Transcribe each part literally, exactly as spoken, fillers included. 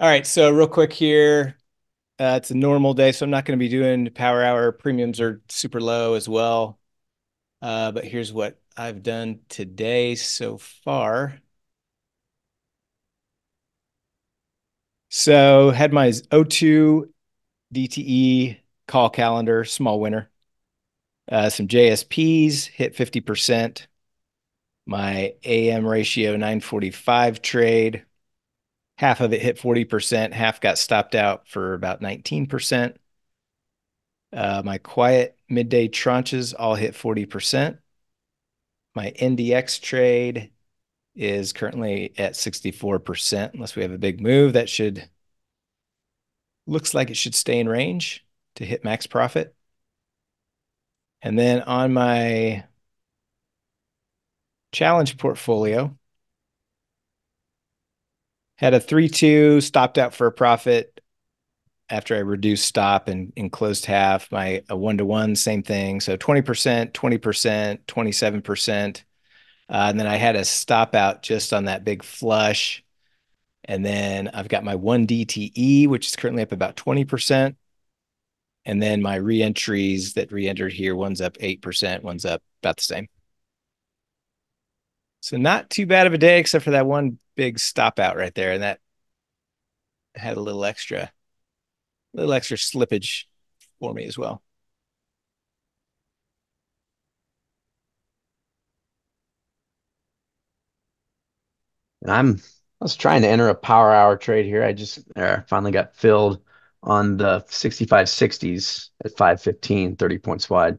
All right, so real quick here, uh, it's a normal day, so I'm not going to be doing power hour. Premiums are super low as well. Uh, but here's what I've done today so far. So had my O two D T E call calendar, small winner. Uh, some J S Ps hit fifty percent. My A M ratio nine forty-five trade. Half of it hit forty percent. Half got stopped out for about nineteen percent. Uh, my quiet midday tranches all hit forty percent. My N D X trade is currently at sixty-four percent. Unless we have a big move, that should, looks like it should stay in range to hit max profit. And then on my challenge portfolio, had a three two, stopped out for a profit after I reduced stop and, and closed half. My one to one, same thing. So twenty percent, twenty percent, twenty-seven percent. Uh, and then I had a stop out just on that big flush. And then I've got my one D T E, which is currently up about twenty percent. And then my re-entries that re-entered here, one's up eight percent, one's up about the same. So not too bad of a day, except for that one big stop out right there. And that had a little extra, little extra slippage for me as well. And I'm, I was trying to enter a power hour trade here. I just uh, finally got filled on the sixty-five sixties at five fifteen, thirty points wide.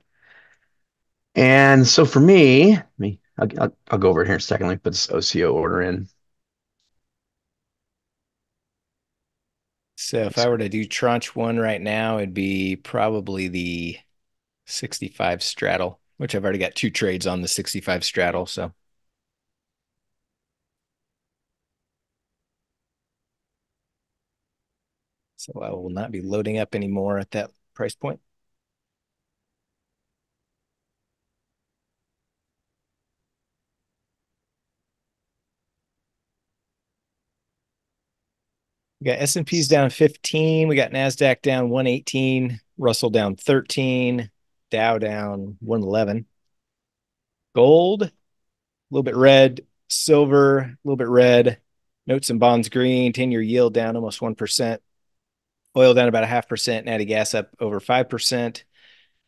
And so for me, me, I'll, I'll, I'll go over here in a second. Let me put this O C O order in. So if I were to do tranche one right now, it'd be probably the sixty-five straddle, which I've already got two trades on the sixty-five straddle. So so I will not be loading up anymore at that price point. We got S and P's down fifteen. We got Nasdaq down one eighteen. Russell down thirteen. Dow down one eleven. Gold, a little bit red. Silver, a little bit red. Notes and bonds green. ten-year yield down almost one percent. Oil down about a half percent. Natty gas up over five percent.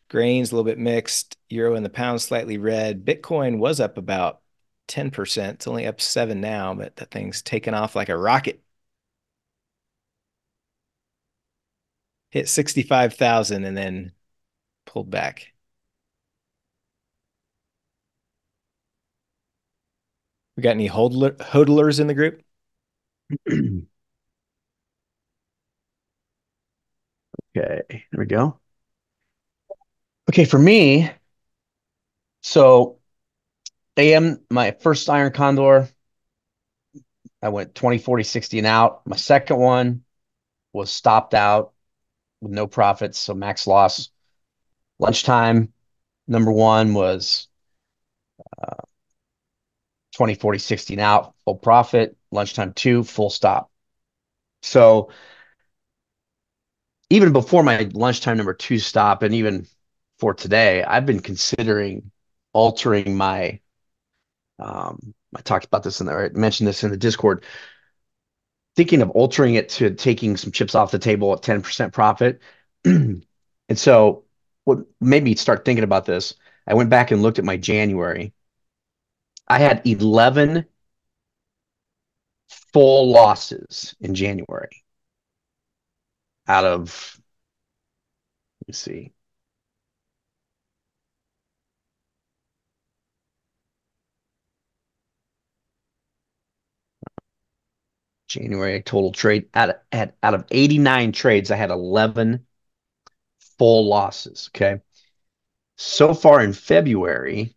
Grains, a little bit mixed. Euro and the pound slightly red. Bitcoin was up about ten percent. It's only up seven now, but that thing's taken off like a rocket. Hit sixty-five thousand and then pulled back. We got any hodler, hodlers in the group? Okay, there we go. Okay, for me, so A M, my first iron condor, I went twenty, forty, sixty and out. My second one was stopped out with no profits, so max loss. Lunchtime, number one was uh, twenty, forty, sixty and out, full profit. Lunchtime two, full stop. So even before my lunchtime number two stop, and even for today, I've been considering altering my, um, I talked about this in the, or I mentioned this in the Discord, thinking of altering it to taking some chips off the table at ten percent profit. And so what made me start thinking about this, I went back and looked at my January. I had eleven full losses in January. Out of, let me see, January total trade out of, at, out of eighty-nine trades, I had eleven full losses. Okay, so far in February,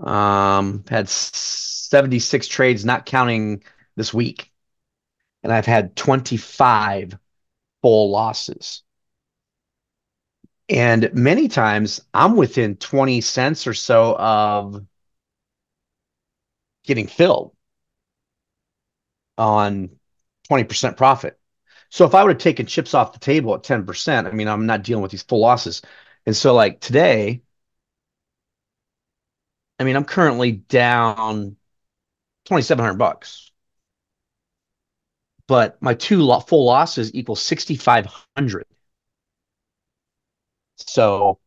um, had seventy-six trades, not counting this week. And I've had twenty-five full losses. And many times I'm within twenty cents or so of getting filled. on twenty percent profit. So if I would have taken chips off the table at ten percent, I mean, I'm not dealing with these full losses. And so like today, I mean, I'm currently down twenty-seven hundred bucks, but my two lo full losses equal sixty-five hundred. So,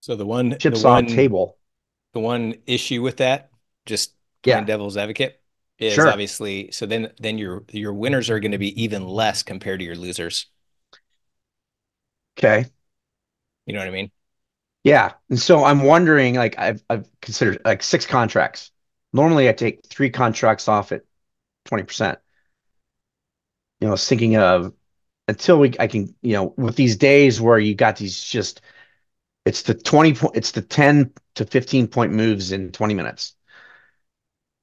so the one chips the on one, table, the one issue with that, just playing yeah. devil's advocate, is sure. obviously, so then, then your, your winners are going to be even less compared to your losers. Okay. You know what I mean? Yeah. And so I'm wondering, like I've, I've considered like six contracts. Normally I take three contracts off at twenty percent, you know, I was thinking of until we, I can, you know, with these days where you got these, just, it's the twenty point, it's the ten to fifteen point moves in twenty minutes.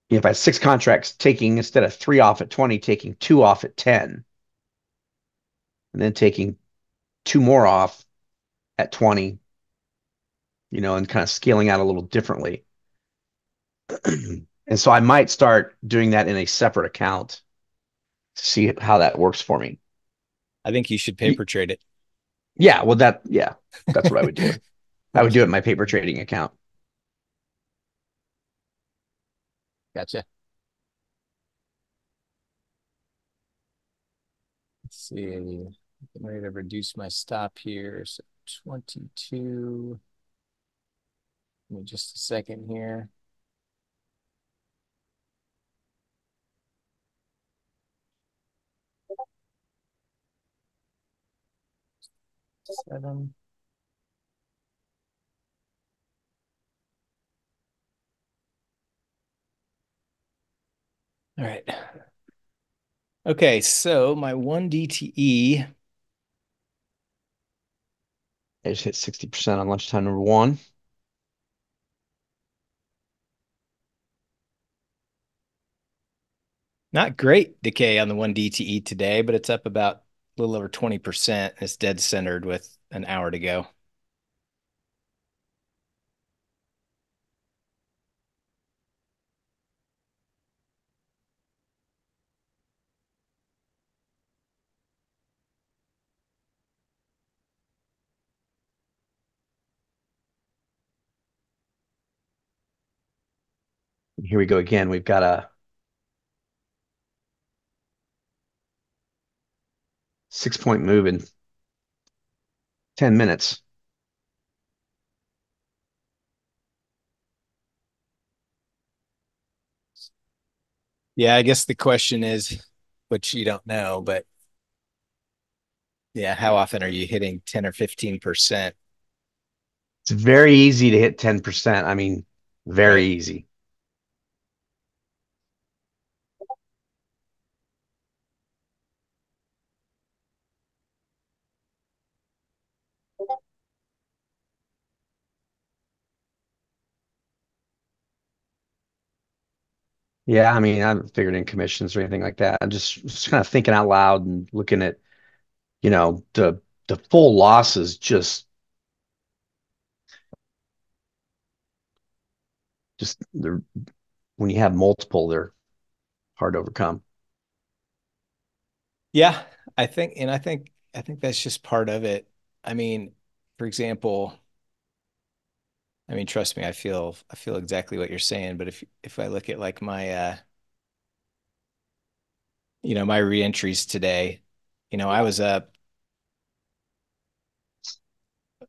If I had six contracts, taking instead of three off at twenty, taking two off at ten, and then taking two more off at twenty, you know, and kind of scaling out a little differently. And so I might start doing that in a separate account to see how that works for me. I think you should paper trade it. Yeah, well, that, yeah, that's what I would do. I would do it in my paper trading account. Gotcha. Let's see. I'm ready to reduce my stop here. So twenty-two. Give me just a second here. Seven. All right. Okay, so my one D T E. I just hit sixty percent on lunchtime number one. Not great decay on the one D T E today, but it's up about a little over twenty percent. It's dead centered with an hour to go. Here we go again. We've got a six point move in ten minutes. Yeah, I guess the question is, which you don't know, but yeah, how often are you hitting ten or fifteen percent? It's very easy to hit ten percent. I mean, very easy. Yeah, I mean, I haven't figured in commissions or anything like that. I'm just, just kind of thinking out loud and looking at, you know, the the full losses just just they're, when you have multiple, they're hard to overcome. Yeah, I think and I think I think that's just part of it. I mean, for example, I mean, trust me, I feel, I feel exactly what you're saying, but if, if I look at like my, uh, you know, my reentries today, you know, I was up,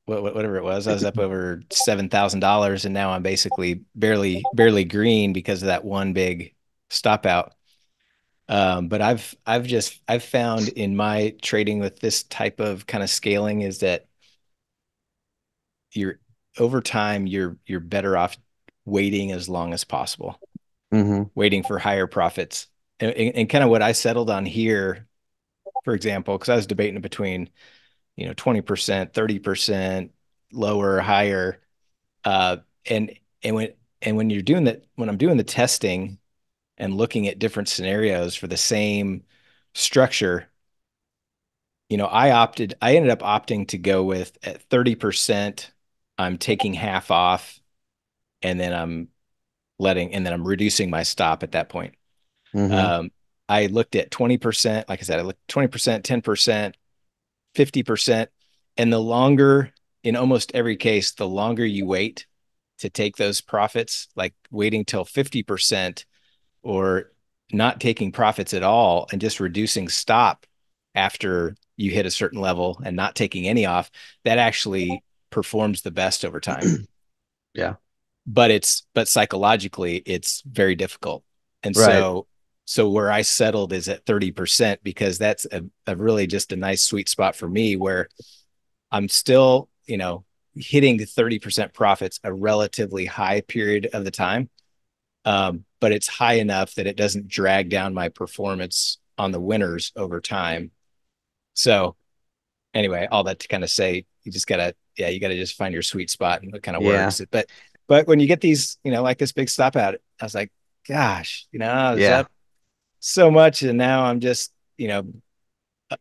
whatever it was, I was up over seven thousand dollars, and now I'm basically barely, barely green because of that one big stop out. Um, but I've, I've just, I've found in my trading with this type of kind of scaling is that you're, over time, you're you're better off waiting as long as possible, mm-hmm. waiting for higher profits. And, and, and kind of what I settled on here, for example, because I was debating between, you know, twenty percent, thirty percent, lower, higher, uh, and and when and when you're doing that, when I'm doing the testing and looking at different scenarios for the same structure, you know, I opted, I ended up opting to go with at thirty percent. I'm taking half off, and then I'm letting, and then I'm reducing my stop at that point. Mm-hmm. Um, I looked at twenty percent. Like I said, I looked twenty percent, ten percent, fifty percent. And the longer, in almost every case, the longer you wait to take those profits, like waiting till fifty percent or not taking profits at all and just reducing stop after you hit a certain level and not taking any off, that actually performs the best over time. Yeah. But it's, but psychologically it's very difficult. And right. so, so where I settled is at thirty percent, because that's a, a really just a nice sweet spot for me where I'm still, you know, hitting the thirty percent profits a relatively high period of the time. Um, but it's high enough that it doesn't drag down my performance on the winners over time. So anyway, all that to kind of say, you just gotta, yeah, you gotta just find your sweet spot and what kind of yeah. works. But, but when you get these, you know, like this big stop out, I was like, gosh, you know, I was yeah. up so much and now I'm just, you know,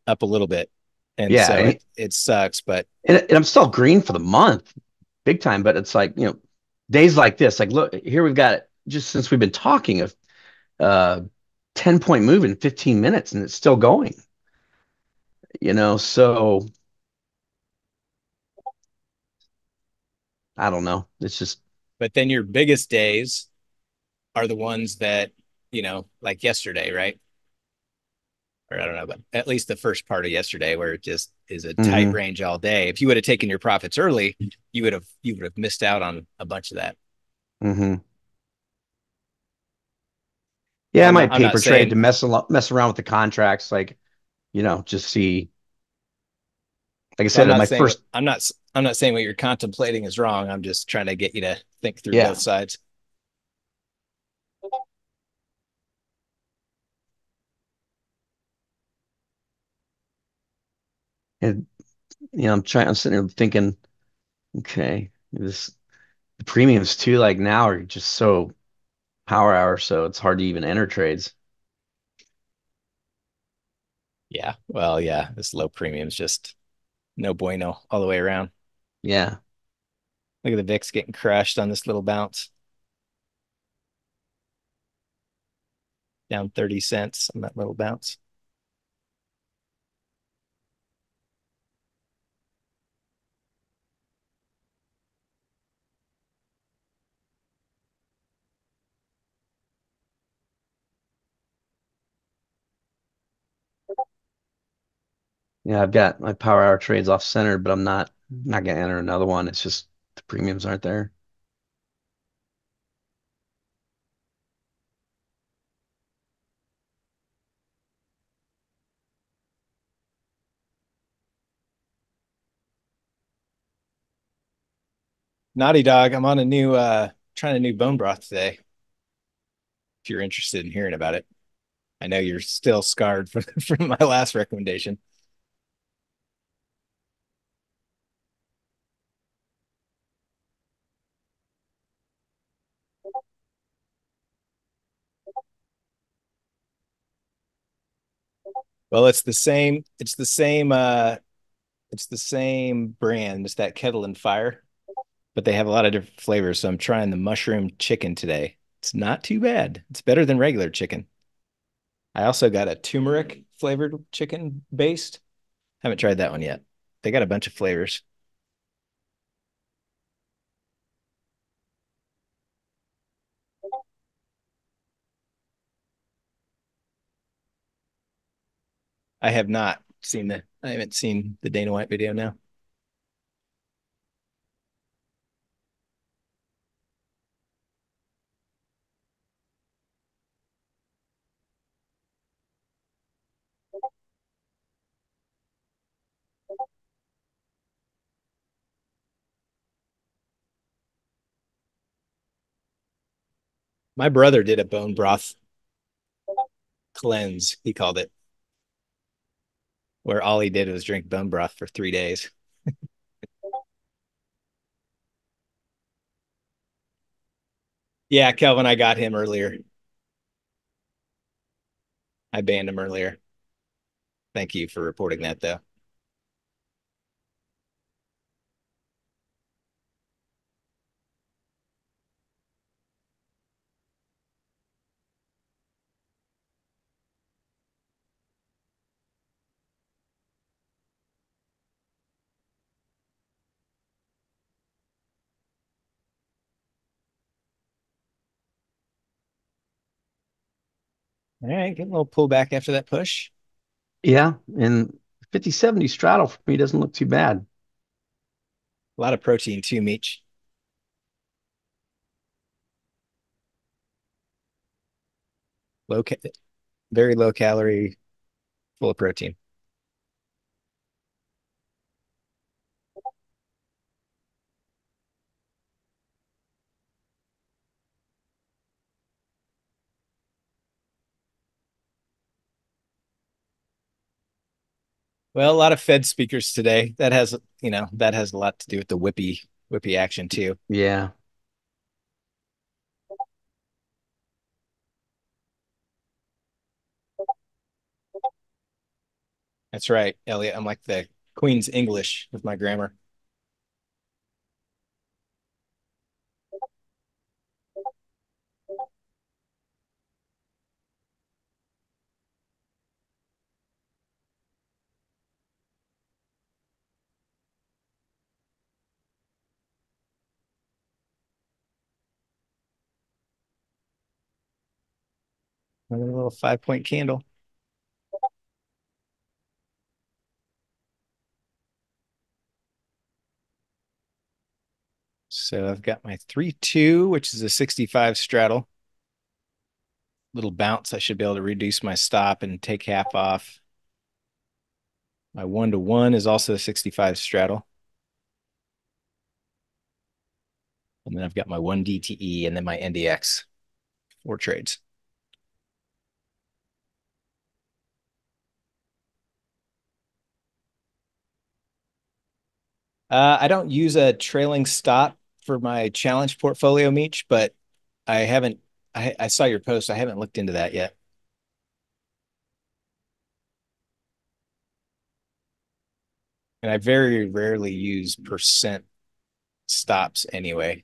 up a little bit. And yeah, so it, it sucks, but. And, and I'm still green for the month, big time, but it's like, you know, days like this, like, look, here we've got, just since we've been talking, of uh, ten point move in fifteen minutes and it's still going, you know, so I don't know. It's just. But then your biggest days are the ones that, you know, like yesterday, right? I don't know, but at least the first part of yesterday where it just is a tight mm-hmm. range all day. If you would have taken your profits early, you would have, you would have missed out on a bunch of that. Mm-hmm. Yeah. I'm I might not, paper trade saying, to mess, al mess around with the contracts. Like, you know, just see, like I said, in my saying, first, I'm not, I'm not saying what you're contemplating is wrong. I'm just trying to get you to think through yeah. both sides. And, you know, I'm trying, I'm sitting here thinking, okay, this, the premiums too, like now are just so power hour. So it's hard to even enter trades. Yeah. Well, yeah, this low premiums, just no bueno all the way around. Yeah. Look at the V I X getting crushed on this little bounce. Down thirty cents on that little bounce. Yeah, I've got my power hour trades off center, but I'm not I'm not gonna enter another one. It's just the premiums aren't there. Naughty dog, I'm on a new uh trying a new bone broth today. If you're interested in hearing about it. I know you're still scarred from, from my last recommendation. Well, it's the same, it's the same, uh, it's the same brand. It's that Kettle and Fire, but they have a lot of different flavors. So I'm trying the mushroom chicken today. It's not too bad. It's better than regular chicken. I also got a turmeric flavored chicken based. Haven't tried that one yet. They got a bunch of flavors. I have not seen the, I haven't seen the Dana White video now. My brother did a bone broth cleanse, he called it, where all he did was drink bone broth for three days. Yeah, Kelvin, I got him earlier. I banned him earlier. Thank you for reporting that, though. All right, get a little pullback after that push. Yeah, and fifty seventy straddle for me doesn't look too bad. A lot of protein too, Meech. Low, very low calorie, full of protein. Well, a lot of Fed speakers today. That has, you know, that has a lot to do with the whippy, whippy action too. Yeah. That's right, Elliot. I'm like the Queen's English with my grammar. Another little five-point candle. So I've got my three two, which is a sixty-five straddle. Little bounce. I should be able to reduce my stop and take half off. My one to one is also a sixty-five straddle. And then I've got my one D T E and then my N D X. Four trades. Uh, I don't use a trailing stop for my challenge portfolio, Meech, but I haven't, I, I saw your post. I haven't looked into that yet. And I very rarely use percent stops anyway.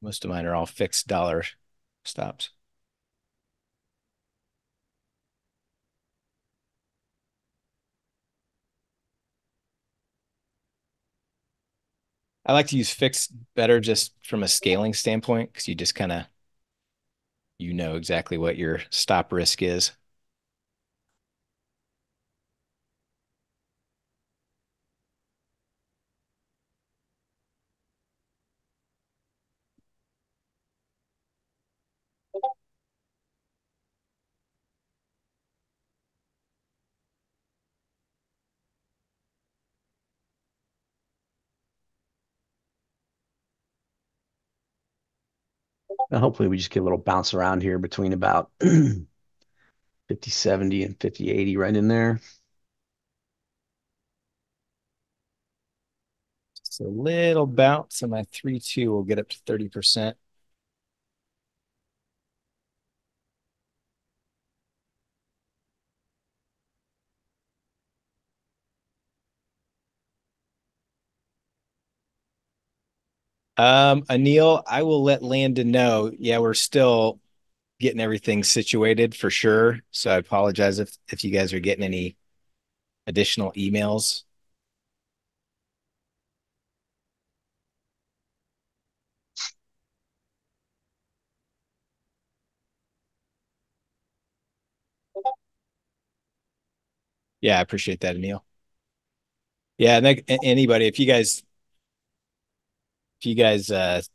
Most of mine are all fixed dollar stops. I like to use fixed better just from a scaling standpoint because you just kind of, you know exactly what your stop risk is. Hopefully we just get a little bounce around here between about fifty seventy and fifty eighty right in there. Just a little bounce and my three two will get up to thirty percent. Um, Anil, I will let Landon know. Yeah, we're still getting everything situated for sure. So I apologize if, if you guys are getting any additional emails. Yeah, I appreciate that, Anil. Yeah, and anybody, if you guys... If you guys, uh, if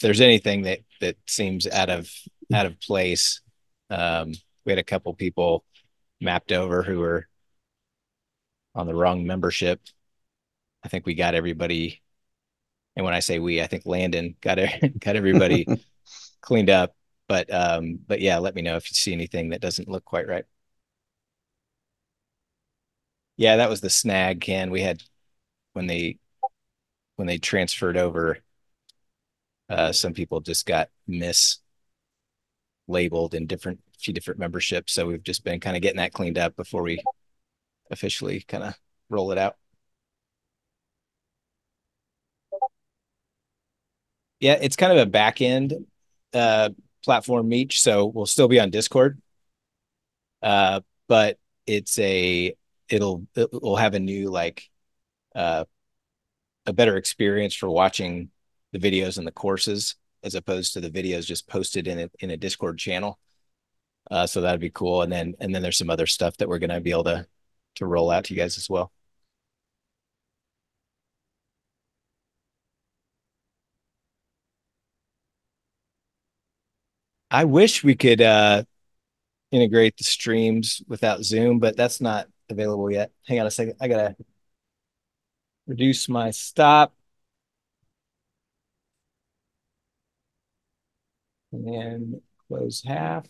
there's anything that, that seems out of, out of place, um, we had a couple people mapped over who were on the wrong membership. I think we got everybody. And when I say we, I think Landon got, got everybody cleaned up, but, um, but yeah, let me know if you see anything that doesn't look quite right. Yeah, that was the snag, Ken. We had when they, when they transferred over, uh, some people just got mislabeled in different, few different memberships. So we've just been kind of getting that cleaned up before we officially kind of roll it out. Yeah, it's kind of a back end uh, platform, Meech. So we'll still be on Discord, uh, but it's a it'll it'll have a new like. Uh, a better experience for watching the videos and the courses as opposed to the videos just posted in a, in a Discord channel. Uh, so that'd be cool. And then and then there's some other stuff that we're going to be able to to roll out to you guys as well. I wish we could uh, integrate the streams without Zoom, but that's not available yet. Hang on a second. I got to reduce my stop. And then close half.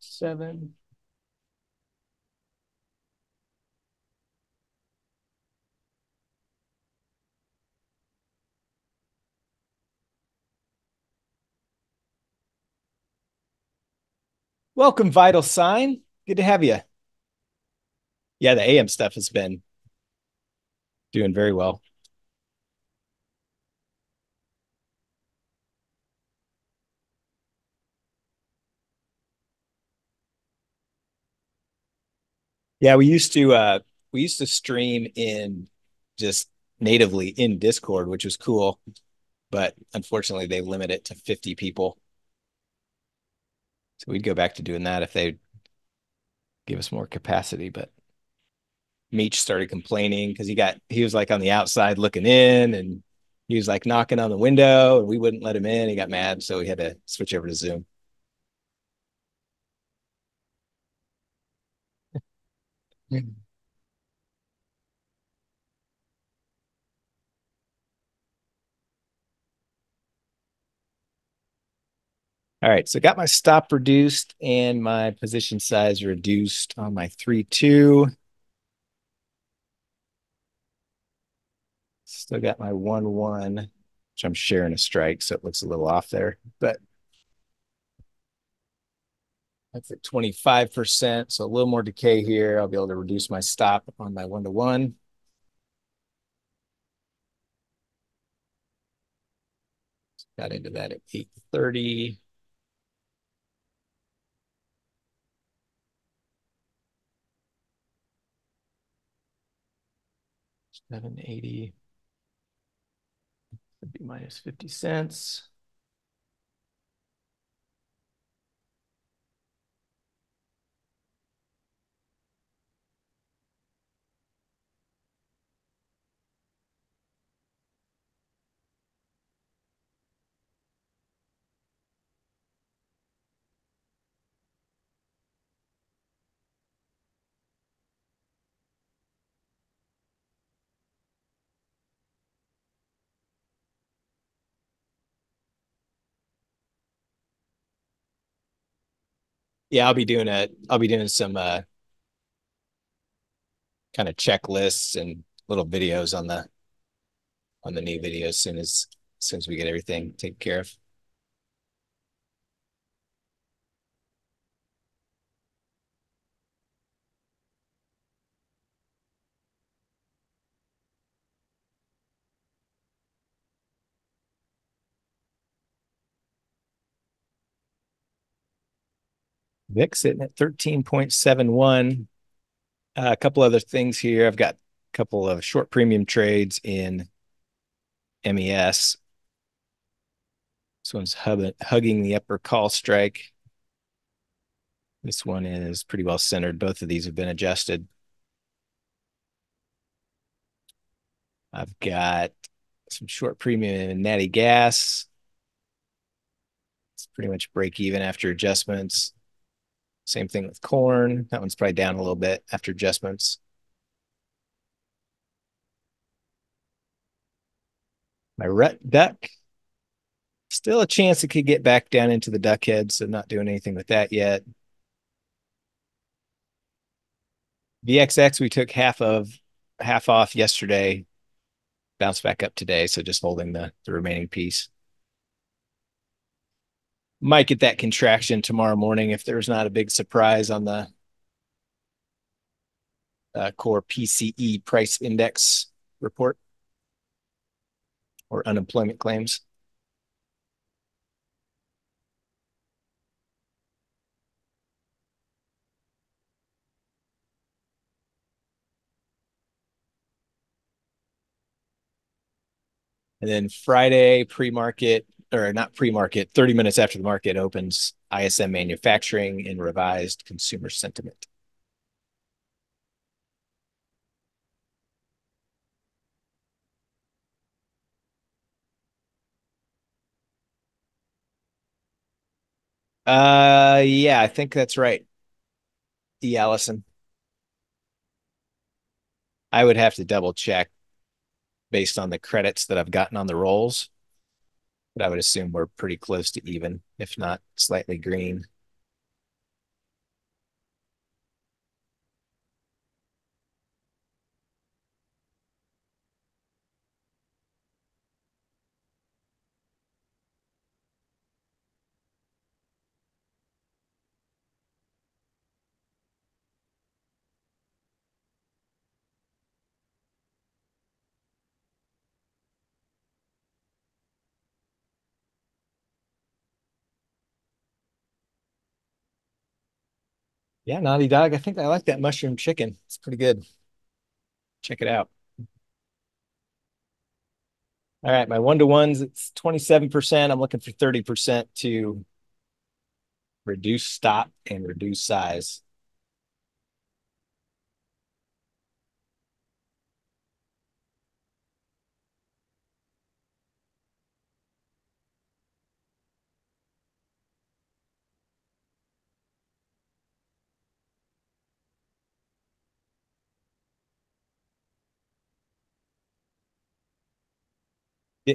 Seven. Welcome, Vital Sign. Good to have you. Yeah, the A M stuff has been doing very well. Yeah, we used to uh, we used to stream in just natively in Discord, which was cool, but unfortunately they limit it to fifty people. So we'd go back to doing that if they give us more capacity. But Meech started complaining because he got he was like on the outside looking in, and he was like knocking on the window, and we wouldn't let him in. He got mad, so we had to switch over to Zoom. All right, so got my stop reduced and my position size reduced on my three two. Still got my one one, which I'm sharing a strike, so it looks a little off there, but that's at twenty-five percent, so a little more decay here. I'll be able to reduce my stop on my one to one. Got into that at eight thirty. seven eighty. That'd be minus fifty cents. Yeah, I'll be doing a I'll be doing some uh, kind of checklists and little videos on the on the new video as soon as, as soon as we get everything taken care of. V I X sitting at thirteen point seven one. Uh, a couple other things here. I've got a couple of short premium trades in M E S. This one's hubbing, hugging the upper call strike. This one is pretty well centered. Both of these have been adjusted. I've got some short premium in Natty Gas. It's pretty much break even after adjustments. Same thing with corn. That one's probably down a little bit after adjustments. My rut duck. Still a chance it could get back down into the duck head, so not doing anything with that yet. V X X we took half of half off yesterday. Bounced back up today, so just holding the, the remaining piece. Might get that contraction tomorrow morning if there's not a big surprise on the uh, core P C E price index report or unemployment claims. And then Friday, pre-market, or not pre-market, thirty minutes after the market opens, I S M Manufacturing and revised consumer sentiment. Uh, yeah, I think that's right. E. Allison. I would have to double check based on the credits that I've gotten on the rolls, but I would assume we're pretty close to even, if not slightly green. Yeah, Naughty Dog. I think I like that mushroom chicken. It's pretty good. Check it out. All right, my one-to-ones, it's twenty-seven percent. I'm looking for thirty percent to reduce stop and reduce size.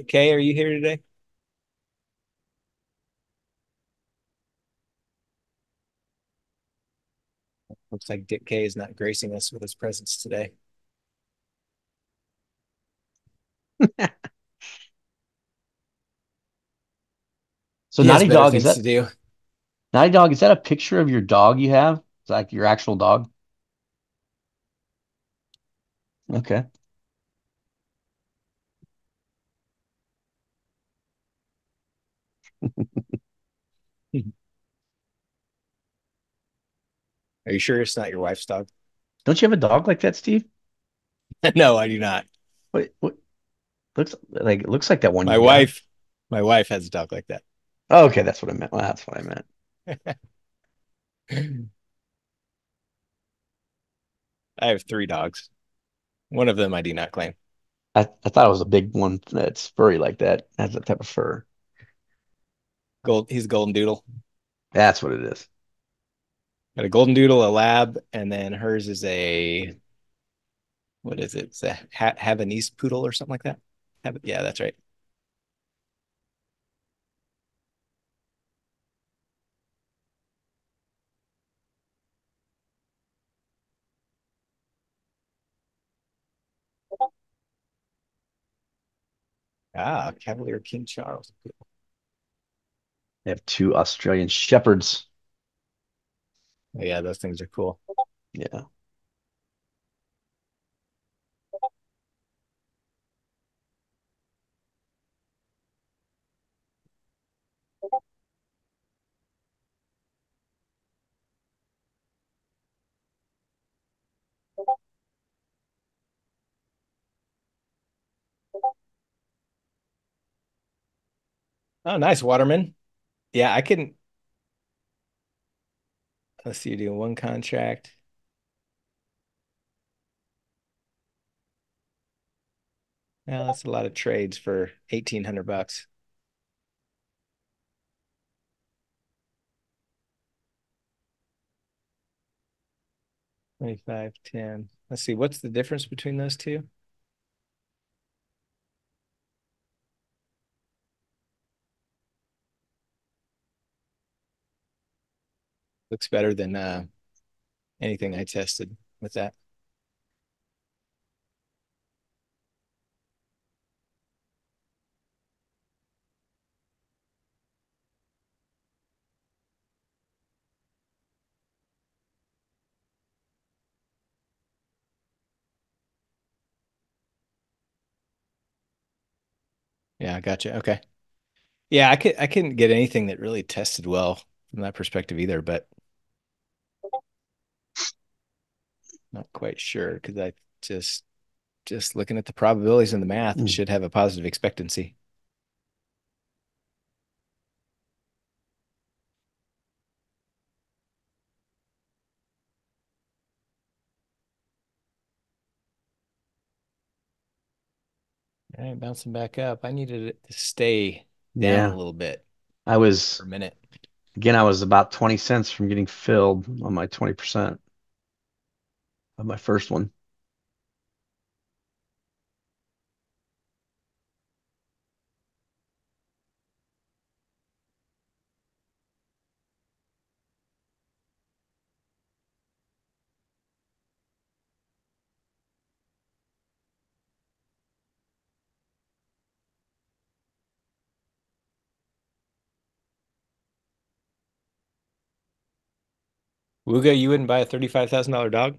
Kay, are you here today? Looks like Dick K is not gracing us with his presence today. So Naughty Dog, is that, to do. Naughty Dog, is that a picture of your dog you have? It's like your actual dog? Okay. Are you sure it's not your wife's dog? Don't you have a dog like that, Steve? No, I do not. What, what looks like it looks like that one. My wife, got. my wife has a dog like that. Oh, okay, that's what I meant. Well, that's what I meant. I have three dogs. One of them I do not claim. I I thought it was a big one that's furry like that. Has that type of fur. Gold. He's a golden doodle. That's what it is. Got a golden doodle, a lab, and then hers is a, what is it? It's a ha Havanese poodle or something like that. Have, yeah, that's right. Ah, Cavalier King Charles. They have two Australian shepherds. Yeah, those things are cool. Yeah. Oh, nice, Waterman. Yeah, I couldn't. Let's see, you do one contract. Now that's a lot of trades for eighteen hundred bucks. Twenty-five, ten. Let's see, what's the difference between those two? Looks better than uh, anything I tested with that. Yeah, I gotcha. Okay. Yeah, I could I couldn't get anything that really tested well from that perspective either, but not quite sure because I just just looking at the probabilities and the math, mm. it should have a positive expectancy. All right, bouncing back up. I needed it to stay down yeah. a little bit. I was for a minute. Again, I was about twenty cents from getting filled on my twenty percent of my first one. Wooga, you wouldn't buy a thirty-five thousand dollar dog?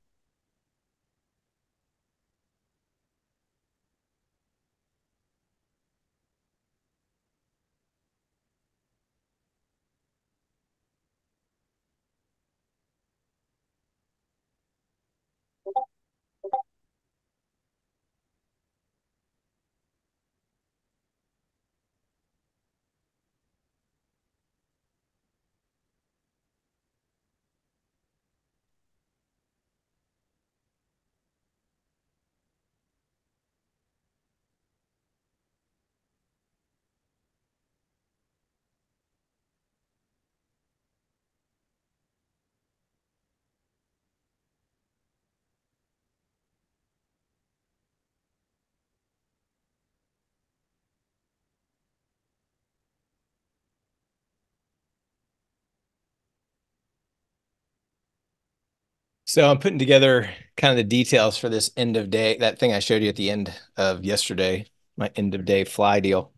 So I'm putting together kind of the details for this end of day, that thing I showed you at the end of yesterday, my end of day fly deal.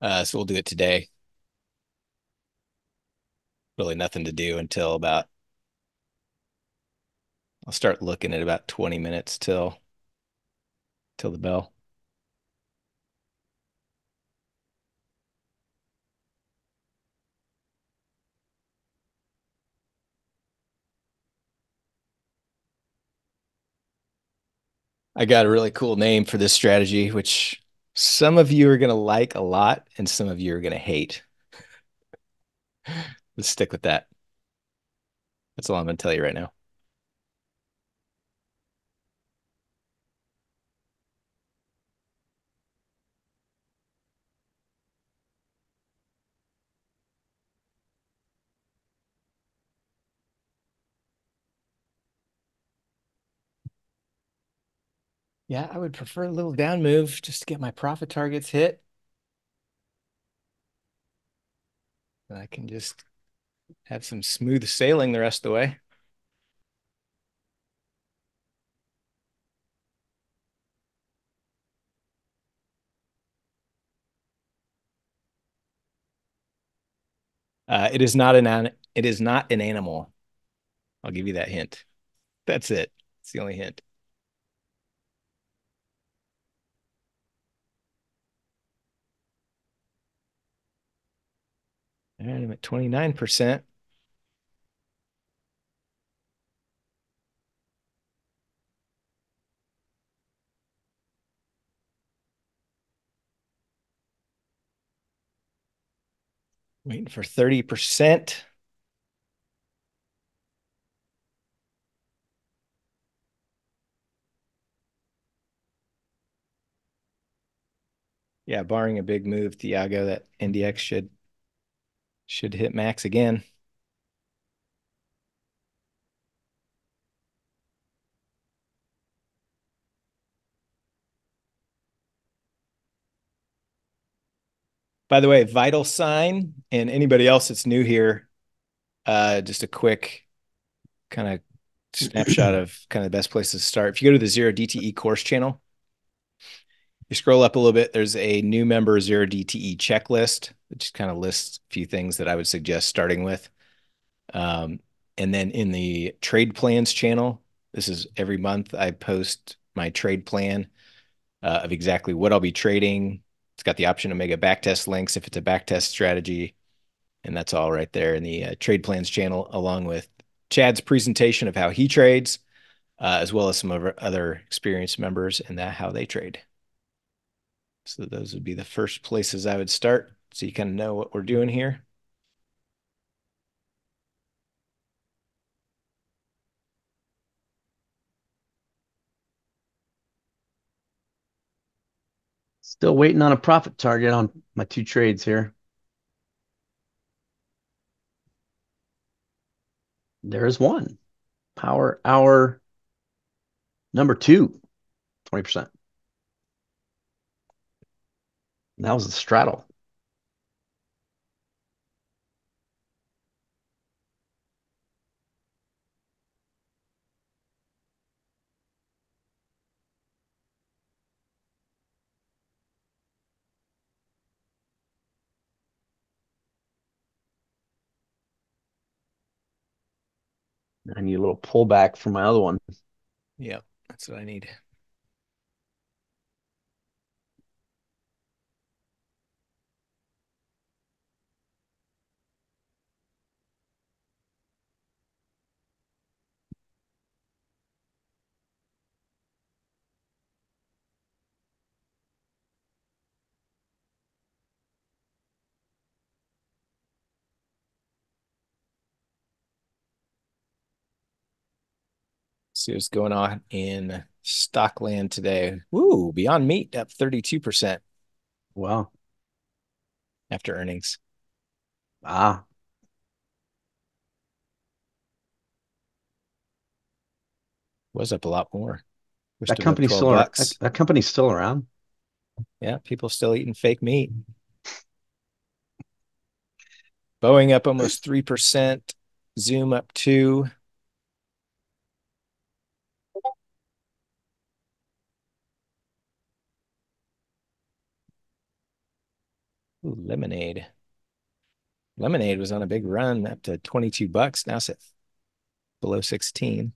Uh, so we'll do it today. Really nothing to do until about, I'll start looking at about twenty minutes till, till the bell. I got a really cool name for this strategy, which some of you are going to like a lot and some of you are going to hate. Let's stick with that. That's all I'm going to tell you right now. Yeah, I would prefer a little down move just to get my profit targets hit. And I can just have some smooth sailing the rest of the way. Uh, it is not an an it is not an animal. I'll give you that hint. That's it. It's the only hint. And I'm at twenty-nine percent. Waiting for thirty percent. Yeah, barring a big move, Thiago, that N D X should Should hit max again. By the way, vital sign, and anybody else that's new here, uh, just a quick kind of snapshot of kind of the best places to start. If you go to the Zero D T E course channel, you scroll up a little bit, there's a new member Zero D T E checklist, which kind of lists a few things that I would suggest starting with. Um, and then in the trade plans channel, this is every month I post my trade plan uh, of exactly what I'll be trading. It's got the option to make a backtest links if it's a backtest strategy. And that's all right there in the uh, trade plans channel, along with Chad's presentation of how he trades, uh, as well as some of our other experienced members and that how they trade. So those would be the first places I would start, so you kind of know what we're doing here. Still waiting on a profit target on my two trades here. There is one. Power hour number two, twenty percent. And that was the straddle. I need a little pullback for my other one. Yeah, that's what I need. See what's going on in stock land today. Woo, Beyond Meat up thirty-two percent. Wow. After earnings. Ah. Was up a lot more. We're that company's still around. That, that company's still around. Yeah, people still eating fake meat. Boeing up almost three percent. Zoom up two. Ooh, Lemonade. Lemonade was on a big run up to twenty-two bucks. Now sits below sixteen.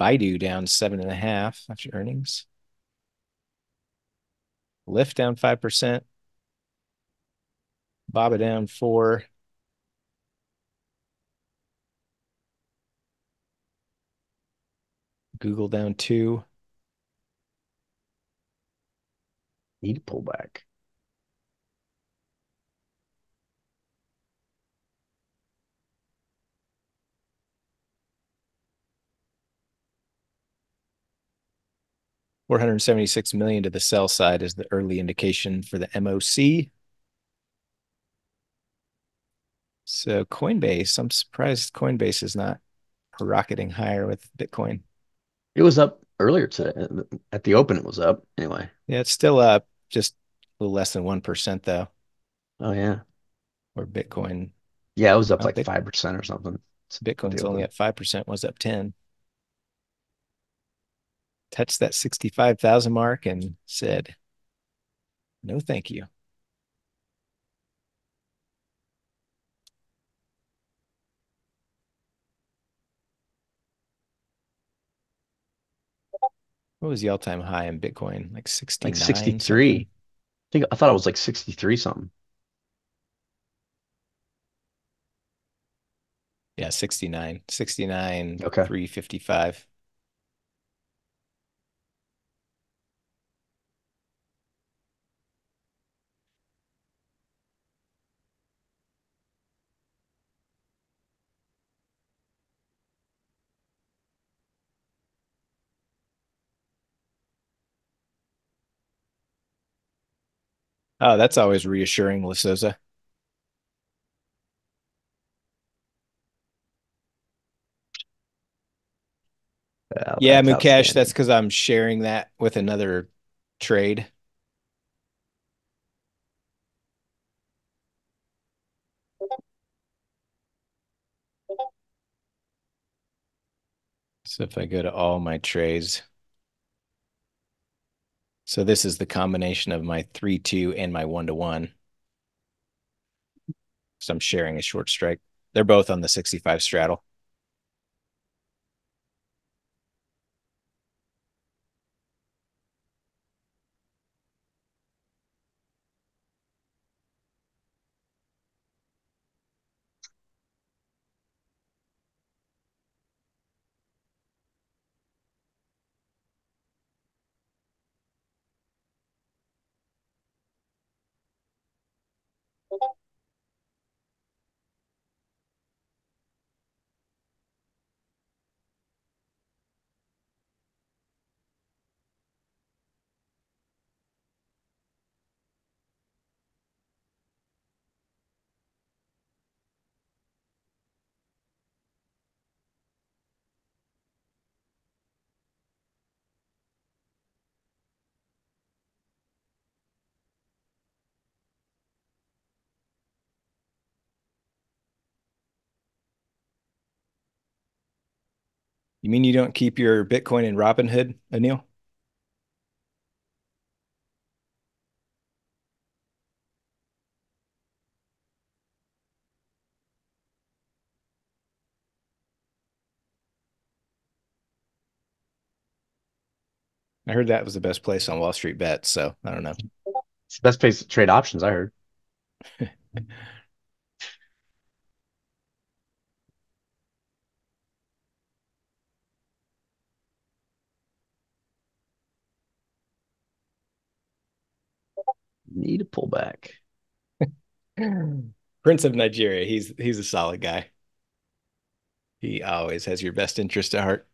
Baidu down seven and a half after earnings. Lyft down five percent. Baba down four. Google down two. Need to pull back. four hundred seventy-six million dollars to the sell side is the early indication for the M O C. So Coinbase, I'm surprised Coinbase is not rocketing higher with Bitcoin. It was up earlier today. At the open, it was up anyway. Yeah, it's still up, just a little less than one percent though. Oh, yeah. Or Bitcoin. Yeah, it was up oh, like five percent or something. So Bitcoin's only at five percent, was up ten. Touched that sixty-five thousand mark and said, no, thank you. What was the all-time high in Bitcoin? Like sixty-nine? Like sixty-three. Something? I think I thought it was like sixty-three something. Yeah, sixty-nine. sixty-nine, okay. three fifty-five. Oh, that's always reassuring, Lasoza. Uh, yeah, that's Mukesh, that's because I'm sharing that with another trade. So if I go to all my trades... So this is the combination of my three two and my one to one. So I'm sharing a short strike. They're both on the sixty-five straddle. You mean you don't keep your Bitcoin in Robinhood, Anil? I heard that was the best place on Wall Street Bets, so I don't know. It's the best place to trade options, I heard. Need a pullback. Prince of Nigeria, he's he's a solid guy. He always has your best interest at heart.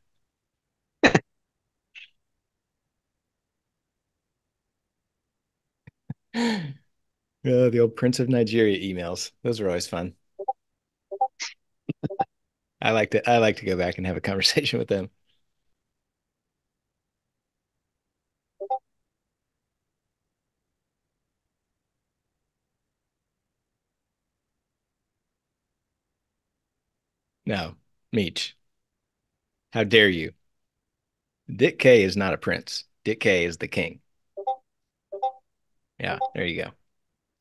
uh, the old Prince of Nigeria emails; those are always fun. I like to I like to go back and have a conversation with them. No, Meech. How dare you? Dick K is not a prince. Dick K is the king. Yeah, there you go.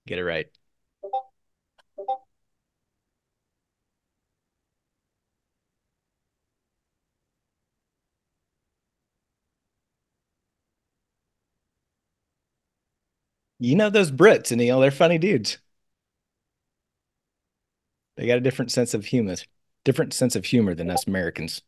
Get it right. You know those Brits, Anil, they're funny dudes. They got a different sense of humor. Different sense of humor than us Americans.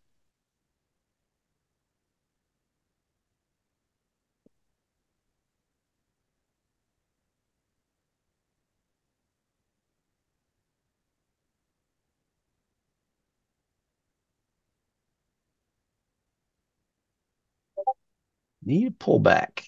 Need a pullback.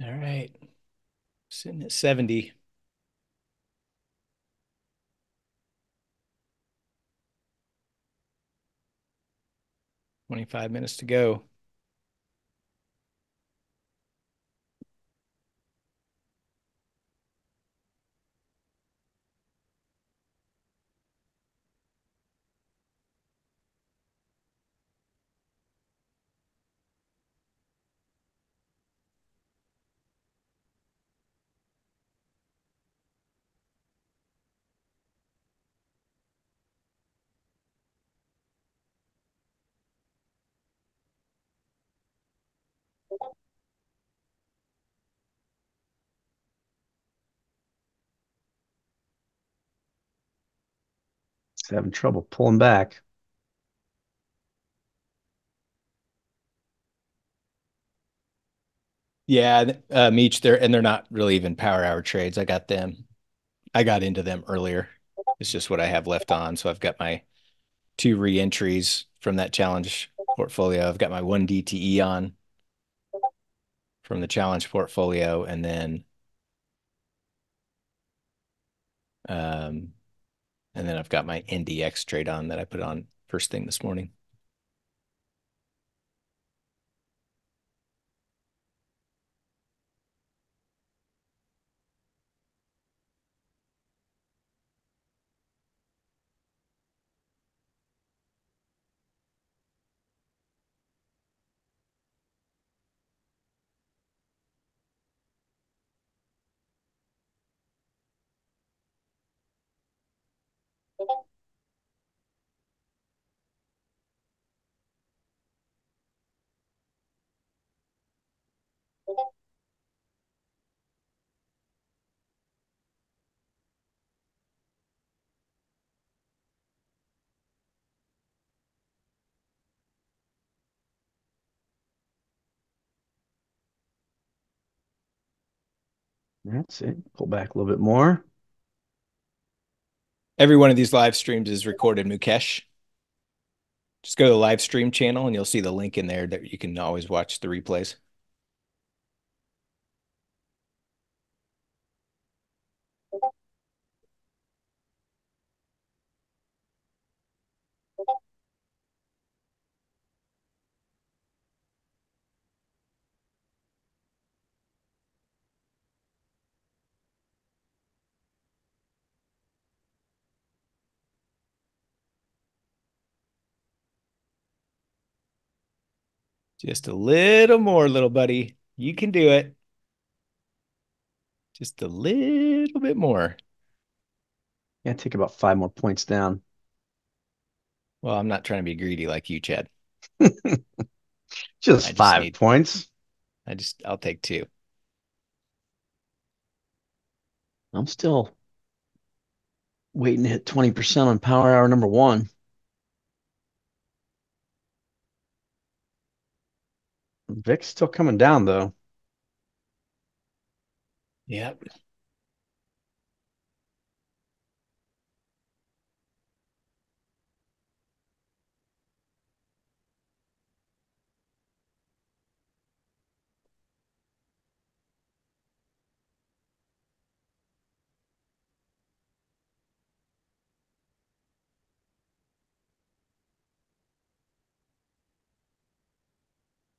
All right, sitting at seventy. twenty-five minutes to go. Having trouble pulling back. Yeah, uh, Meech, they're, and they're not really even power hour trades. I got them. I got into them earlier. It's just what I have left on. So I've got my two re-entries from that challenge portfolio. I've got my one D T E on from the challenge portfolio. And then... Um, And then I've got my N D X trade on that I put on first thing this morning. That's it. Pull back a little bit more. Every one of these live streams is recorded, Mukesh. Just go to the live stream channel and you'll see the link in there that you can always watch the replays. Just a little more, little buddy. You can do it. Just a little bit more. Yeah, take about five more points down. Well, I'm not trying to be greedy like you, Chad. just I five just need, points. I just, I'll take two. I'm still waiting to hit twenty percent on power hour number one. V I X still coming down, though. Yep.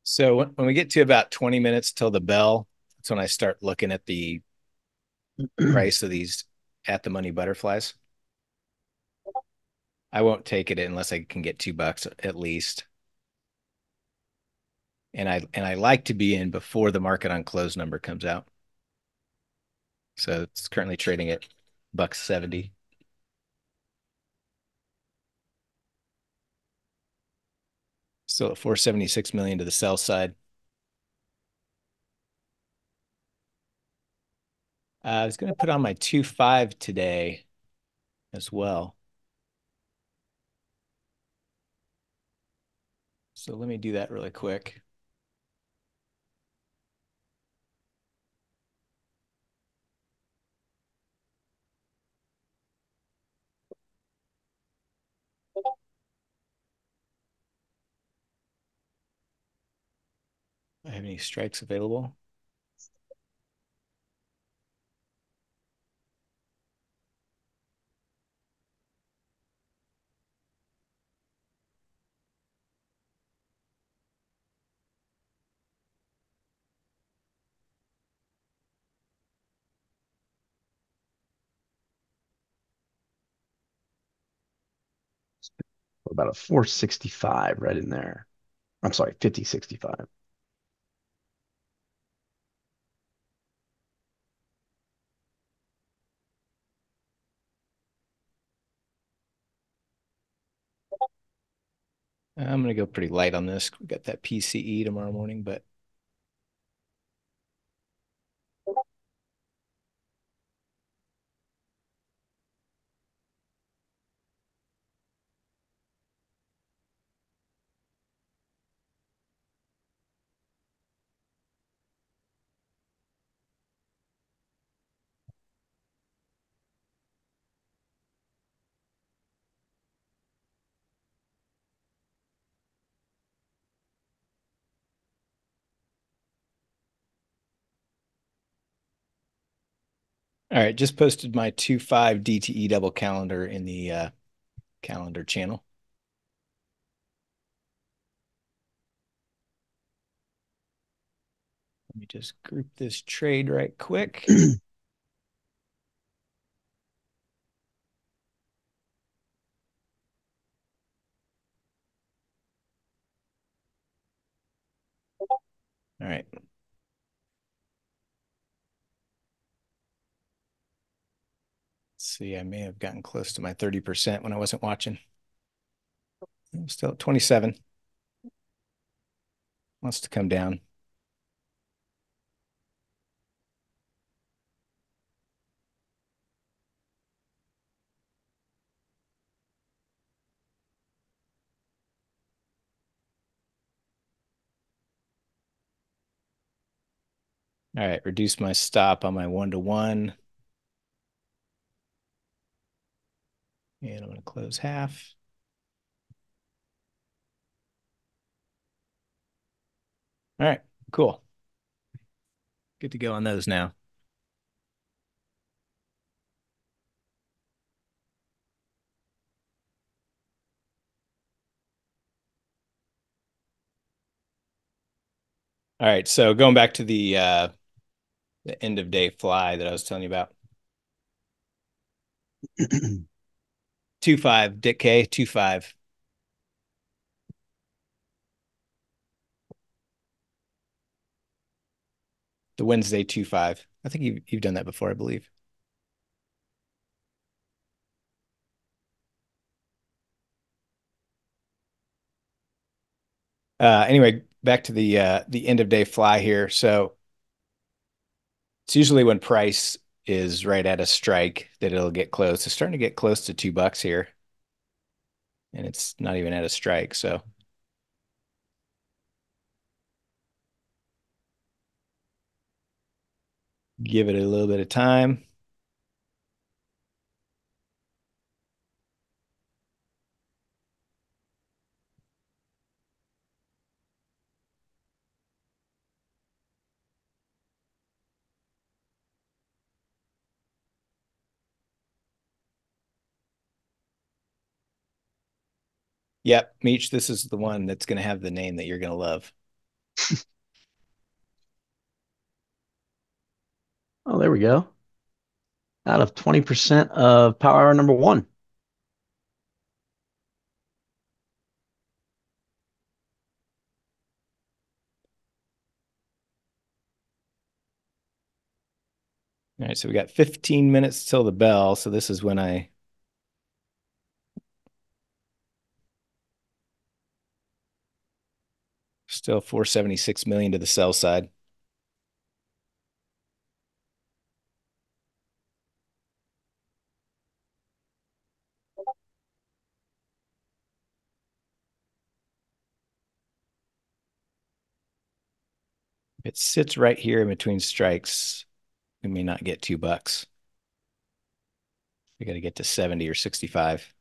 So when we get to about twenty minutes till the bell, that's when I start looking at the price of these at-the-money butterflies. I won't take it unless I can get two bucks at least. And I and I like to be in before the market on close number comes out. So it's currently trading at buck seventy. Still at four hundred seventy-six million dollars to the sell side. Uh, I was going to put on my two point five today as well. So let me do that really quick. I have any strikes available? About a four sixty-five right in there. I'm sorry, fifty sixty-five. I'm going to go pretty light on this. We got that P C E tomorrow morning, but all right, just posted my two point five D T E double calendar in the uh, calendar channel. Let me just group this trade right quick. All right. See, I may have gotten close to my thirty percent when I wasn't watching. I'm still at twenty-seven. Wants to come down. All right, reduce my stop on my one-to-one. And I'm going to close half. All right, cool. Good to go on those now. All right, so going back to the uh, the end of day fly that I was telling you about. two five, Dick K, two five. The Wednesday two five. I think you've you've done that before, I believe. Uh, anyway, back to the uh, the end of day fly here. So it's usually when price is right at a strike that it'll get close. It's starting to get close to two bucks here, and it's not even at a strike. So. Give it a little bit of time. Yep, Meech, this is the one that's going to have the name that you're going to love. Oh, there we go. Out of twenty percent of power hour number one. All right, so we got fifteen minutes till the bell. So this is when I still four hundred seventy-six million to the sell side. It sits right here in between strikes. We may not get two bucks. We got to get to seventy or sixty-five.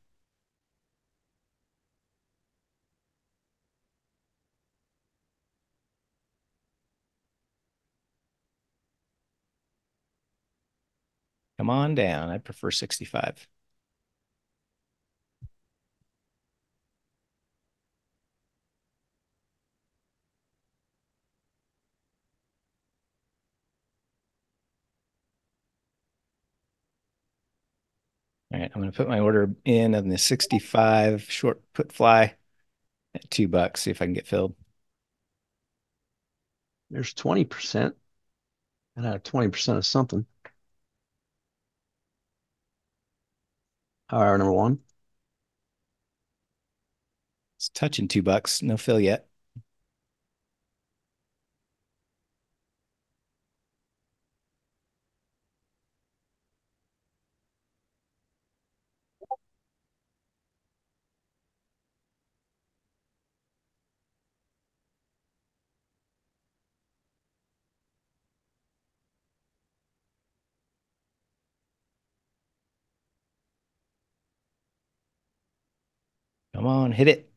Come on down. I prefer sixty-five. All right, I'm going to put my order in on the sixty-five short put fly at two bucks. See if I can get filled. There's twenty percent. And out of twenty percent of something. Power number one. It's touching two bucks. No fill yet. Come on, hit it.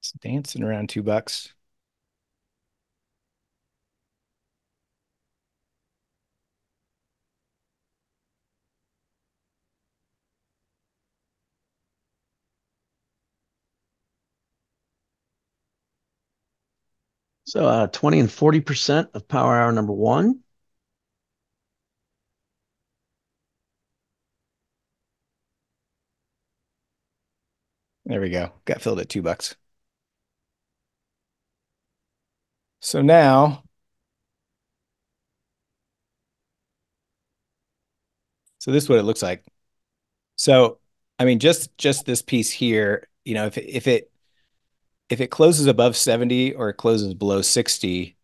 It's dancing around two bucks. So uh, twenty and forty percent of power hour number one. There we go. Got filled at two bucks. So now so this is what it looks like. So I mean just just this piece here, you know, if if it If it closes above seventy or it closes below sixty,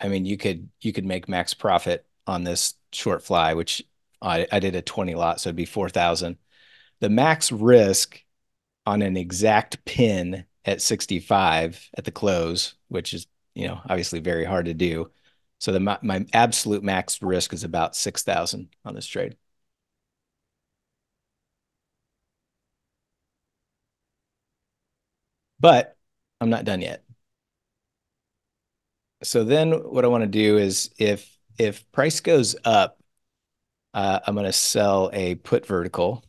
I mean, you could you could make max profit on this short fly, which I, I did a twenty lot, so it'd be four thousand. The max risk on an exact pin at sixty-five at the close, which is, you know, obviously very hard to do. So the, my, my absolute max risk is about six thousand on this trade. But I'm not done yet. So then what I want to do is if if price goes up, uh, I'm going to sell a put vertical.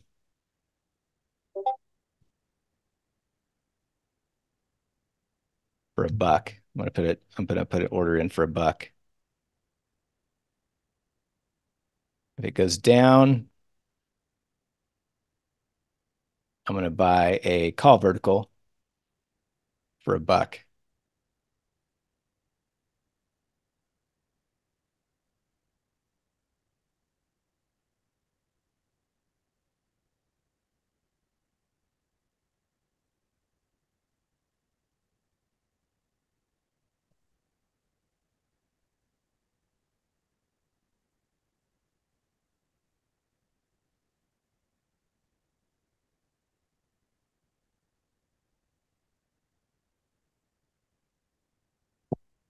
For a buck. I'm going to put it, I'm going to put an order in for a buck. If it goes down, I'm going to buy a call vertical for a buck.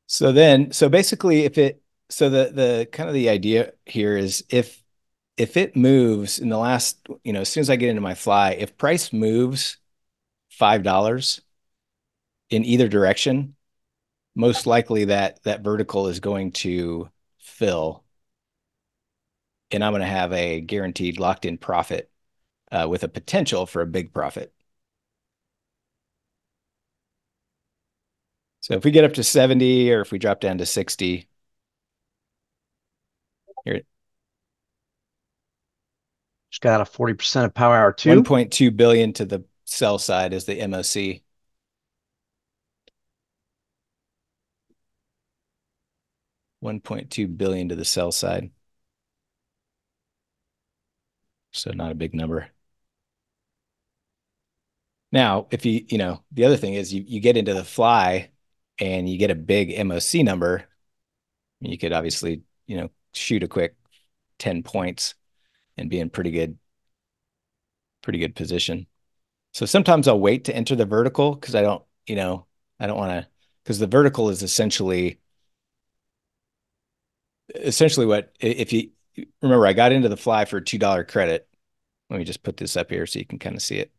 So then, so basically if it, so the, the kind of the idea here is if, if it moves in the last, you know, as soon as I get into my fly, if price moves five dollars in either direction, most likely that, that vertical is going to fill and I'm going to have a guaranteed locked in profit uh, with a potential for a big profit. So if we get up to seventy or if we drop down to sixty, here. Just got a forty percent of power hour two. one point two billion to the sell side is the M O C. one point two billion to the sell side. So not a big number. Now, if you, you know, the other thing is you, you get into the fly and you get a big M O C number, you could obviously, you know, shoot a quick ten points and be in pretty good, pretty good position. So sometimes I'll wait to enter the vertical because I don't, you know, I don't want to, because the vertical is essentially, essentially what, if you, remember I got into the fly for a two dollar credit. Let me just put this up here so you can kind of see it.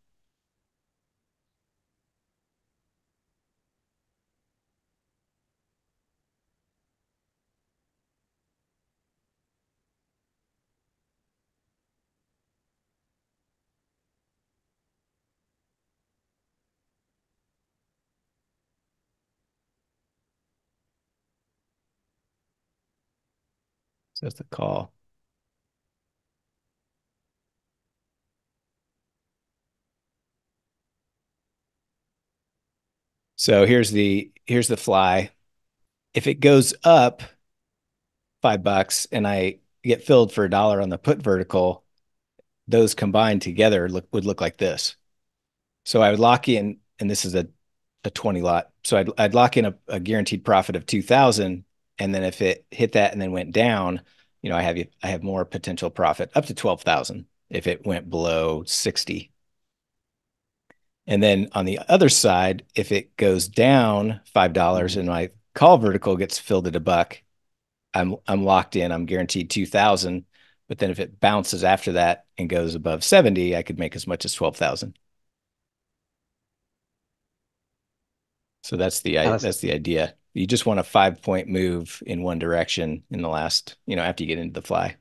That's the call. So here's the here's the fly. If it goes up five bucks and I get filled for a dollar on the put vertical, those combined together look, would look like this. So I would lock in, and this is a, a twenty lot. So I'd, I'd lock in a, a guaranteed profit of two thousand. And then if it hit that and then went down, you know, I have I have more potential profit up to twelve thousand if it went below sixty. And then on the other side, if it goes down five dollars and my call vertical gets filled at a buck, I'm I'm locked in, I'm guaranteed two thousand. But then if it bounces after that and goes above seventy, I could make as much as twelve thousand. So that's the that's the idea. You just want a five point move in one direction in the last, you know, after you get into the fly.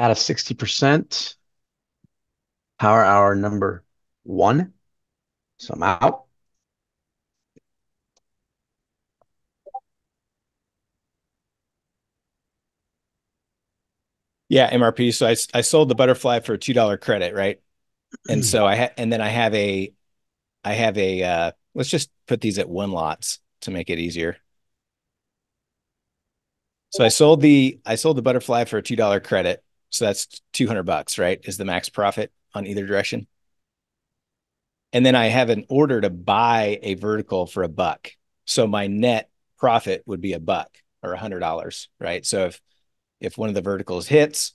Out of sixty percent, power hour number one. So I'm out. Yeah, M R P. So I, I sold the butterfly for a two dollar credit, right? And so I ha and then I have a, I have a, uh, let's just put these at one lots to make it easier. So I sold the, I sold the butterfly for a two dollar credit. So that's two hundred bucks, right? Is the max profit on either direction. And then I have an order to buy a vertical for a buck. So my net profit would be a buck or a hundred dollars, right? So if, if one of the verticals hits,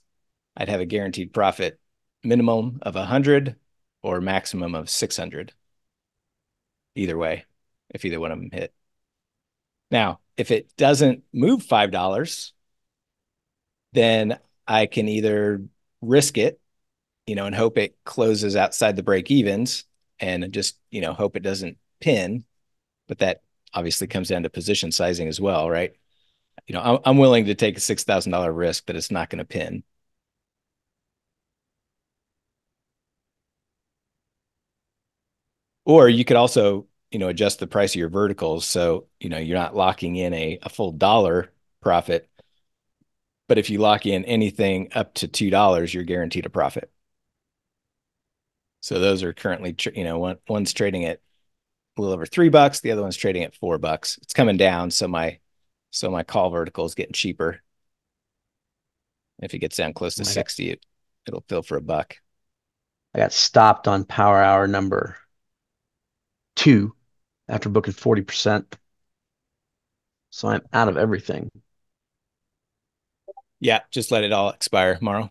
I'd have a guaranteed profit minimum of one hundred or maximum of six hundred. Either way, if either one of them hit. Now, if it doesn't move five dollars, then I can either risk it, you know, and hope it closes outside the break evens and just, you know, hope it doesn't pin. But that obviously comes down to position sizing as well, right? You know, I'm, I'm willing to take a six thousand dollar risk that it's not going to pin. Or you could also, you know, adjust the price of your verticals. So, you know, you're not locking in a, a full dollar profit. But if you lock in anything up to two dollars, you're guaranteed a profit. So those are currently, you know, one, one's trading at a little over three bucks. The other one's trading at four bucks. It's coming down. So my, so my call vertical is getting cheaper. If it gets down close to sixty, it, it'll fill for a buck. I got stopped on power hour number two after booking forty percent. So I'm out of everything. Yeah, just let it all expire, Morrow.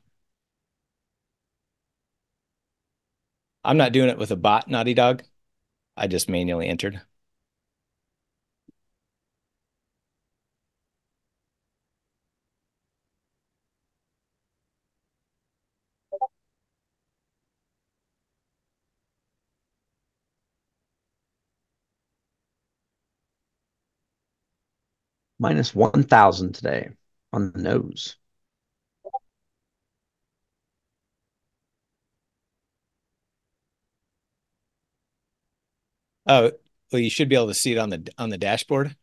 I'm not doing it with a bot, Naughty Dog. I just manually entered. Minus one thousand today on the nose. Oh, well, you should be able to see it on the on the dashboard.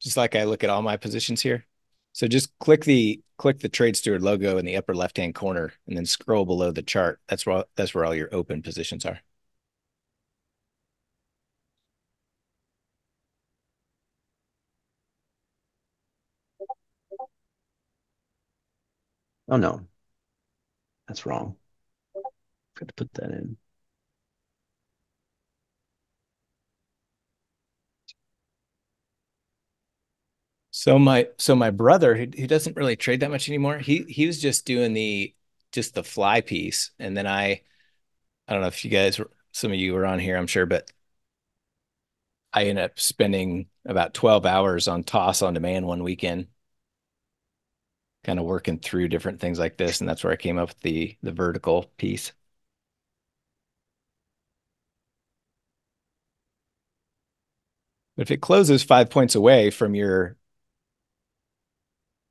Just like I look at all my positions here. So just click the click the Trade Steward logo in the upper left-hand corner and then scroll below the chart. That's where that's where all your open positions are. Oh no. That's wrong. Got to put that in. So my so my brother, who, who doesn't really trade that much anymore, he he was just doing the just the fly piece, and then I I don't know if you guys were, some of you were on here, I'm sure, but I ended up spending about twelve hours on toss on demand one weekend, kind of working through different things like this, and that's where I came up with the the vertical piece. But if it closes five points away from your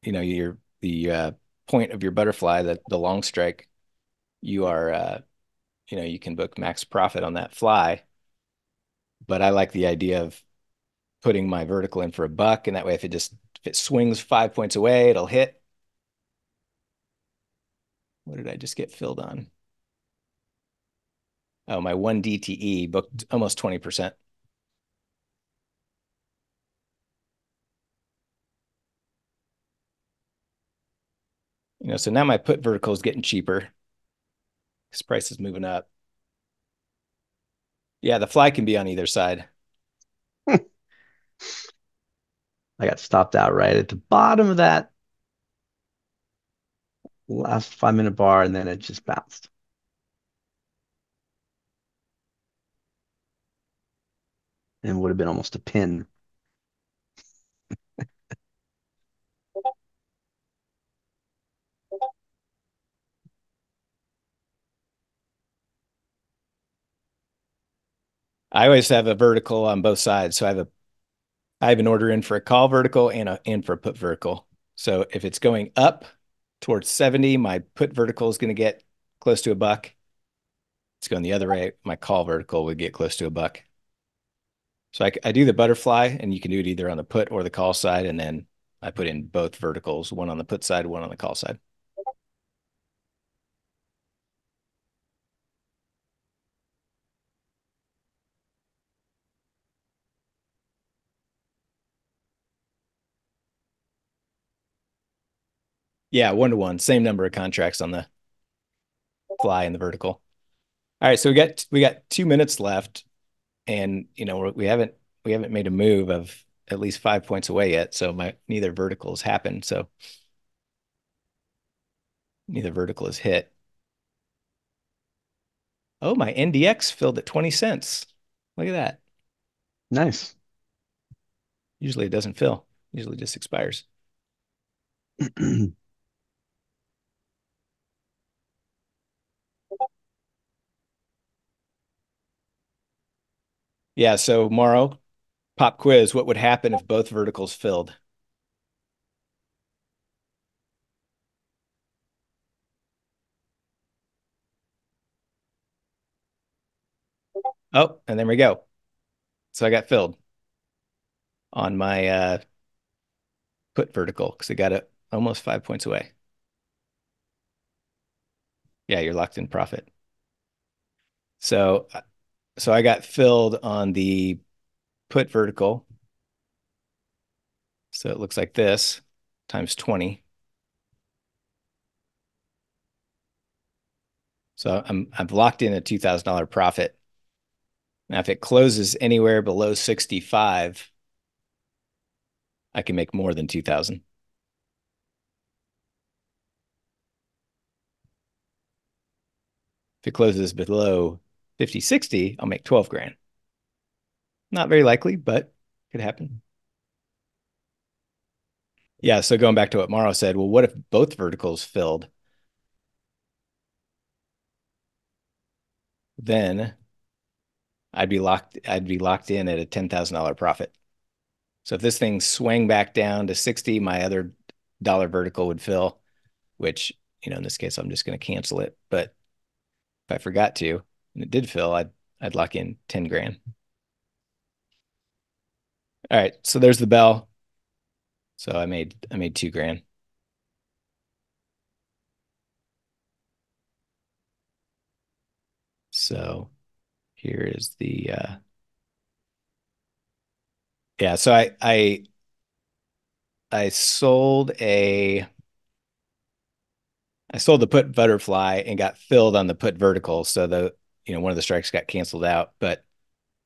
you know, your the uh, point of your butterfly, that the long strike, you are, uh, you know, you can book max profit on that fly. But I like the idea of putting my vertical in for a buck, and that way, if it just if it swings five points away, it'll hit. What did I just get filled on? Oh, my one D T E booked almost twenty percent. You know, so now my put vertical is getting cheaper because price is moving up. Yeah, the fly can be on either side. I got stopped out right at the bottom of that last five minute bar, and then it just bounced. And would have been almost a pin. I always have a vertical on both sides. So I have a, I have an order in for a call vertical and a, and for a put vertical. So if it's going up towards seventy, my put vertical is going to get close to a buck. It's going the other way, my call vertical would get close to a buck. So I, I do the butterfly, and you can do it either on the put or the call side. And then I put in both verticals, one on the put side, one on the call side. Yeah, one to one, same number of contracts on the fly and the vertical. All right, so we got we got two minutes left, and you know we haven't we haven't made a move of at least five points away yet. So my neither verticals happened. So Neither vertical is hit. Oh, my N D X filled at twenty cents. Look at that. Nice. Usually it doesn't fill. Usually just expires. Yeah, so Morrow, pop quiz, what would happen if both verticals filled? Oh, and there we go. So I got filled on my uh, put vertical because I got it almost five points away. Yeah, you're locked in profit. So... So I got filled on the put vertical. So it looks like this times twenty. So I'm I've locked in a two thousand dollar profit. Now if it closes anywhere below sixty-five, I can make more than two thousand. If it closes below fifty, sixty, I'll make twelve grand. Not very likely, but could happen. Yeah, so going back to what Morrow said, well, what if both verticals filled? Then I'd be locked I'd be locked in at a ten thousand dollar profit. So if this thing swang back down to sixty, my other dollar vertical would fill, which, you know, in this case I'm just going to cancel it, but if I forgot to and it did fill, I'd, I'd lock in ten grand. All right, so there's the bell. So I made, I made two grand. So here is the, uh, yeah, so I, I, I sold a, I sold the put butterfly and got filled on the put vertical. So the, you know, one of the strikes got canceled out, but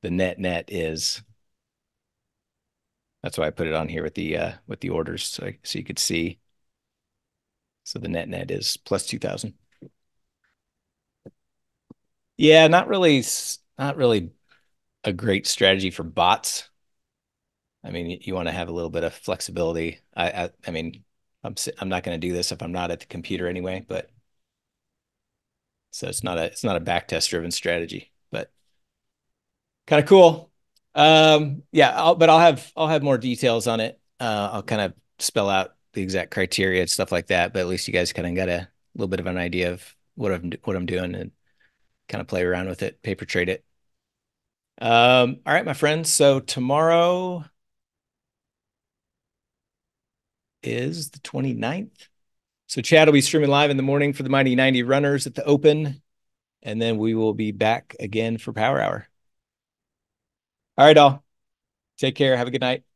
the net net is, that's why I put it on here with the, uh, with the orders. So, so you could see, so the net net is plus two thousand. Yeah. Not really, not really a great strategy for bots. I mean, you, you want to have a little bit of flexibility. I, I, I mean, I'm, I'm not going to do this if I'm not at the computer anyway, but so it's not a it's not a backtest driven strategy, but kind of cool. Um, yeah, I'll, but I'll have I'll have more details on it. Uh, I'll kind of spell out the exact criteria and stuff like that. But at least you guys kind of got a little bit of an idea of what I'm what I'm doing and kind of play around with it, paper trade it. Um, all right, my friends. So tomorrow is the twenty-ninth. So Chad will be streaming live in the morning for the Mighty ninety Runners at the Open. And then we will be back again for Power Hour. All right, all. Take care. Have a good night.